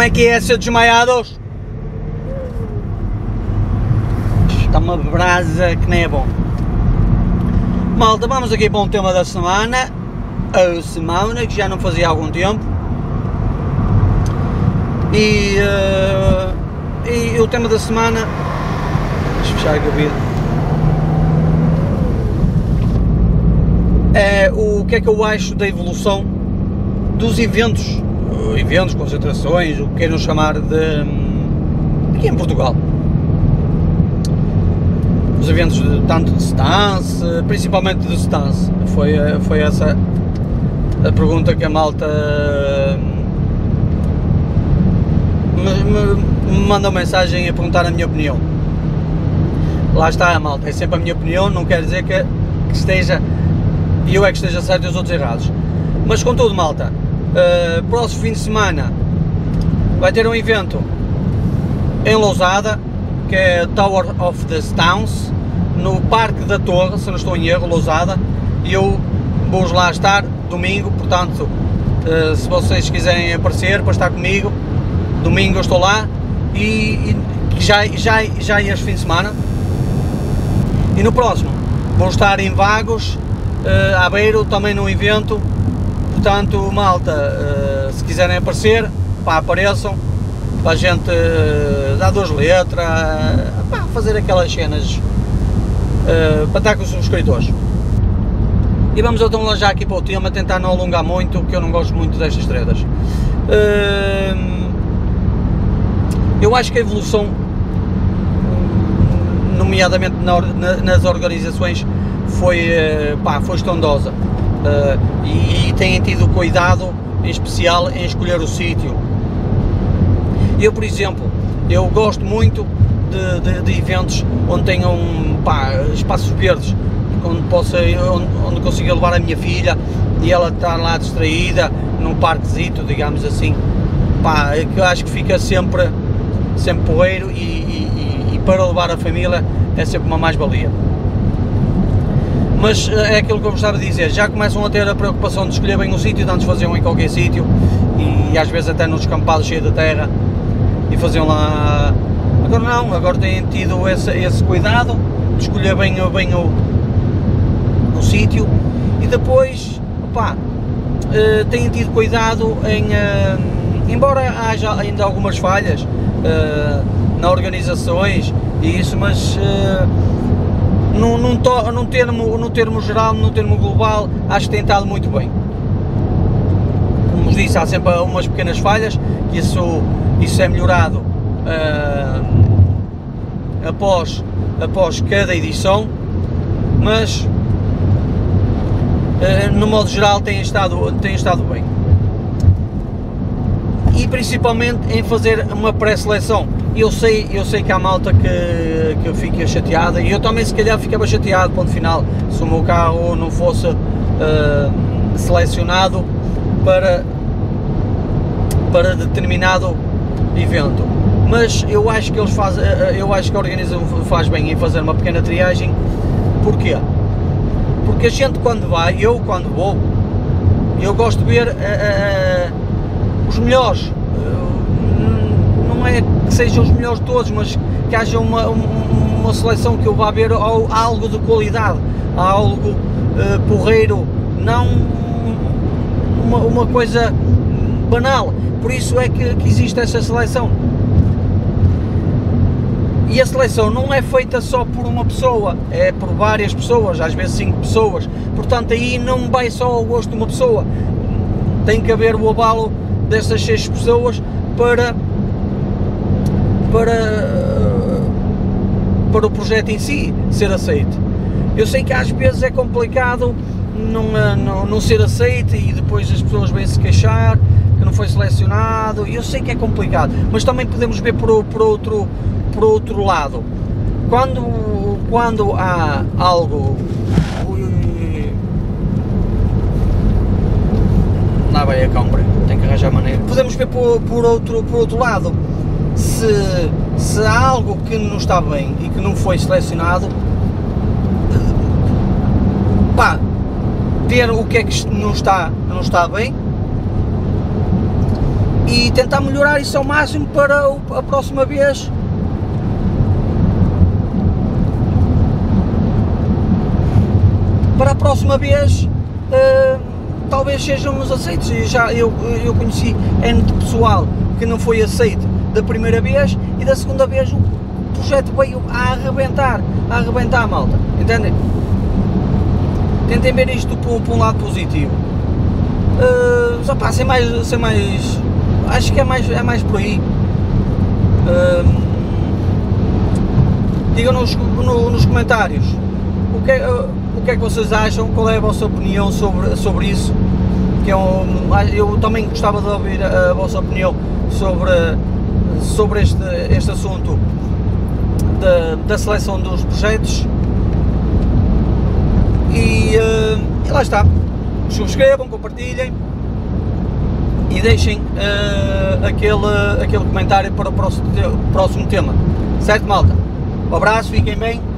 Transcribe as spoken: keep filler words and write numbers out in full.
Como é que é, seus desmaiados? Está uma brasa que nem é bom. Malta, vamos aqui para um tema da semana. A semana que já não fazia há algum tempo. E, uh, e o tema da semana... Deixa eu fechar aqui o vídeo. É o que é que eu acho da evolução dos eventos, eventos, concentrações, o que queiram chamar de, aqui em Portugal, os eventos de, tanto de Stance, principalmente de Stance, foi, foi essa a pergunta que a malta me, me, me mandou mensagem a perguntar a minha opinião. Lá está a malta, é sempre a minha opinião, não quer dizer que, que esteja... e eu é que esteja certo e os outros errados. Mas contudo, malta, uh, próximo fim de semana vai ter um evento em Lousada, que é Tower of the Stones, no Parque da Torre, se não estou em erro, Lousada, e eu vou lá estar domingo, portanto, uh, se vocês quiserem aparecer para estar comigo, domingo eu estou lá, e, e já, já, já este fim de semana, e no próximo vou estar em Vagos, Uh, à Beiro, também num evento. Portanto, malta, uh, se quiserem aparecer, pá, apareçam, para a gente uh, dar duas letras, uh, pá, fazer aquelas cenas, uh, para estar com os subscritores. E vamos então lá já aqui para o tema, tentar não alongar muito, que eu não gosto muito destas tretas. Uh, eu acho que a evolução, nomeadamente na, na, nas organizações, foi, pá, foi estrondosa, uh, e, e têm tido cuidado em especial em escolher o sítio. Eu, por exemplo, eu gosto muito de, de, de eventos onde tenham, pá, espaços verdes, onde, possa, onde, onde consiga levar a minha filha e ela estar lá distraída num parquezito, digamos assim, pá, que eu acho que fica sempre, sempre porreiro, e, e, e para levar a família é sempre uma mais-valia. Mas é aquilo que eu gostava de dizer, já começam a ter a preocupação de escolher bem o sítio, de antes faziam em qualquer sítio, e, e às vezes até nos descampados cheios de terra, e faziam lá. Agora não, agora têm tido esse, esse cuidado de escolher bem, bem o, o sítio, e depois, opá, eh, têm tido cuidado em, eh, embora haja ainda algumas falhas eh, na organizações e isso, mas... Eh, Num, num, to, num, termo, num termo geral, num termo global, acho que tem estado muito bem. Como vos disse, há sempre umas pequenas falhas, que isso, isso é melhorado uh, após, após cada edição, mas uh, no modo geral tem estado, tem estado bem. E principalmente em fazer uma pré-seleção. Eu sei, eu sei que há malta que, que eu fico chateada, e eu também se calhar ficava chateado, ponto final, se o meu carro não fosse uh, selecionado para, para determinado evento. Mas eu acho que eles fazem, eu acho que a organização faz bem em fazer uma pequena triagem. Porquê? Porque a gente quando vai, eu quando vou, eu gosto de ver uh, uh, os melhores. Não é que sejam os melhores todos, mas que haja uma, uma seleção que eu vá ver ao, algo de qualidade, algo uh, porreiro, não uma, uma coisa banal. Por isso é que, que existe essa seleção. E a seleção não é feita só por uma pessoa, é por várias pessoas, às vezes cinco pessoas. Portanto, aí não vai só ao gosto de uma pessoa, tem que haver o abalo dessas seis pessoas para... Para, para o projeto em si ser aceito. Eu sei que às vezes é complicado não, não, não ser aceito, e depois as pessoas vêm se queixar que não foi selecionado, e eu sei que é complicado, mas também podemos ver por, por, outro, por outro lado, quando, quando há algo... Ui, ui, lá vai a câmara, tem que arranjar maneira. Podemos ver por, por, outro, por outro lado. Se, se há algo que não está bem e que não foi selecionado, pá, ver o que é que não está, não está bem, e tentar melhorar isso ao máximo para a próxima vez. Para a próxima vez uh, talvez sejam-nos aceitos. Eu, já, eu, eu conheci N de pessoal que não foi aceito da primeira vez, e da segunda vez o projeto veio a arrebentar, a arrebentar a malta, entendem? Tentem ver isto por, por um lado positivo. Uh, só pá, sem mais, sem mais, acho que é mais, é mais por aí. Uh, digam nos, no, nos comentários o que, uh, o que é que vocês acham, qual é a vossa opinião sobre, sobre isso, que é um, eu também gostava de ouvir a, a vossa opinião sobre, sobre este, este assunto da, da seleção dos projetos. E, uh, e lá está. Subscrevam, compartilhem e deixem uh, aquele, aquele comentário para o próximo, te- próximo tema. Certo, malta? Um abraço, fiquem bem.